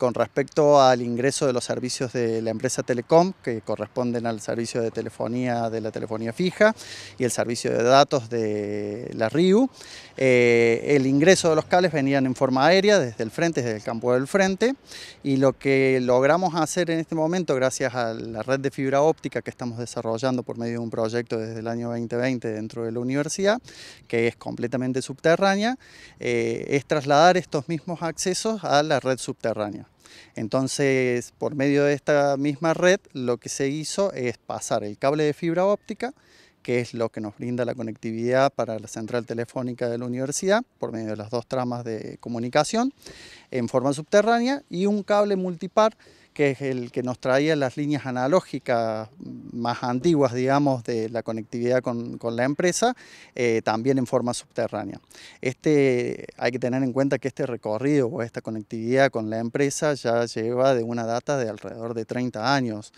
Con respecto al ingreso de los servicios de la empresa Telecom, que corresponden al servicio de telefonía de la telefonía fija y el servicio de datos de la RIU, el ingreso de los cables venían en forma aérea desde el frente, desde el campo del frente, y lo que logramos hacer en este momento, gracias a la red de fibra óptica que estamos desarrollando por medio de un proyecto desde el año 2020 dentro de la universidad, que es completamente subterránea, es trasladar estos mismos accesos a la red subterránea. Entonces, por medio de esta misma red, lo que se hizo es pasar el cable de fibra óptica, que es lo que nos brinda la conectividad para la central telefónica de la universidad, por medio de las dos tramas de comunicación, en forma subterránea, y un cable multipar, que es el que nos traía las líneas analógicas más antiguas, digamos, de la conectividad con la empresa, también en forma subterránea. Hay que tener en cuenta que este recorrido o esta conectividad con la empresa ya lleva de una data de alrededor de 30 años.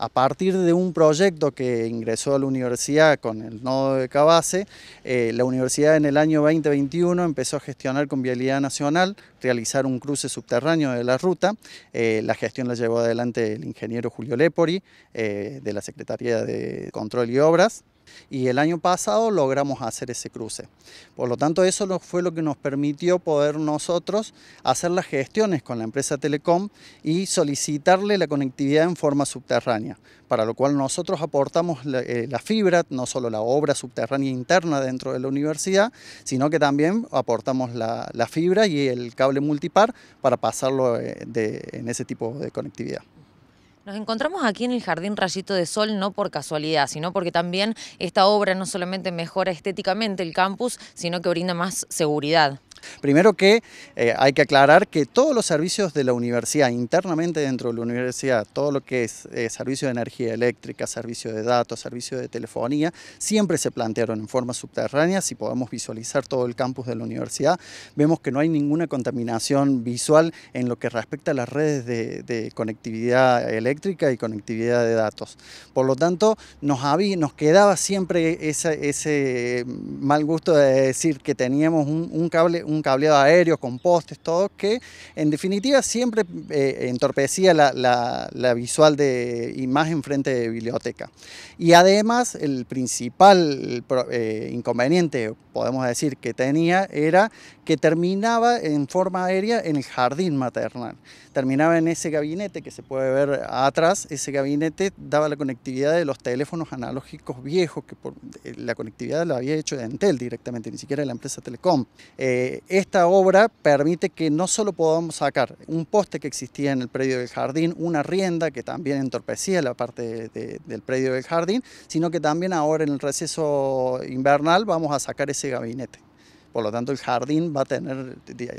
A partir de un proyecto que ingresó a la universidad con el nodo de Cabase, la universidad en el año 2021 empezó a gestionar con Vialidad Nacional, realizar un cruce subterráneo de la ruta. La gestión la llevó adelante el ingeniero Julio Lepori, de la Secretaría de Control y Obras. Y el año pasado logramos hacer ese cruce. Por lo tanto, eso fue lo que nos permitió poder nosotros hacer las gestiones con la empresa Telecom y solicitarle la conectividad en forma subterránea, para lo cual nosotros aportamos la fibra, no solo la obra subterránea interna dentro de la universidad, sino que también aportamos la fibra y el cable multipar para pasarlo en ese tipo de conectividad. Nos encontramos aquí en el Jardín Rayito de Sol no por casualidad, sino porque también esta obra no solamente mejora estéticamente el campus, sino que brinda más seguridad. Primero que hay que aclarar que todos los servicios de la universidad, internamente dentro de la universidad, todo lo que es servicio de energía eléctrica, servicio de datos, servicio de telefonía, siempre se plantearon en forma subterránea. Si podemos visualizar todo el campus de la universidad, vemos que no hay ninguna contaminación visual en lo que respecta a las redes de conectividad eléctrica y conectividad de datos. Por lo tanto, nos quedaba siempre ese mal gusto de decir que teníamos un cableado aéreo con postes, todo, que en definitiva siempre entorpecía la visual y más enfrente de biblioteca. Y además el principal inconveniente, podemos decir, que tenía era que terminaba en forma aérea en el jardín maternal. Terminaba en ese gabinete que se puede ver atrás. Ese gabinete daba la conectividad de los teléfonos analógicos viejos, que la conectividad la había hecho de Entel directamente, ni siquiera de la empresa Telecom. Esta obra permite que no solo podamos sacar un poste que existía en el predio del jardín, una rienda que también entorpecía la parte del predio del jardín, sino que también ahora en el receso invernal vamos a sacar ese gabinete. Por lo tanto, el jardín va a tener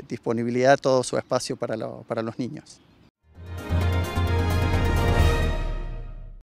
disponibilidad todo su espacio para los niños.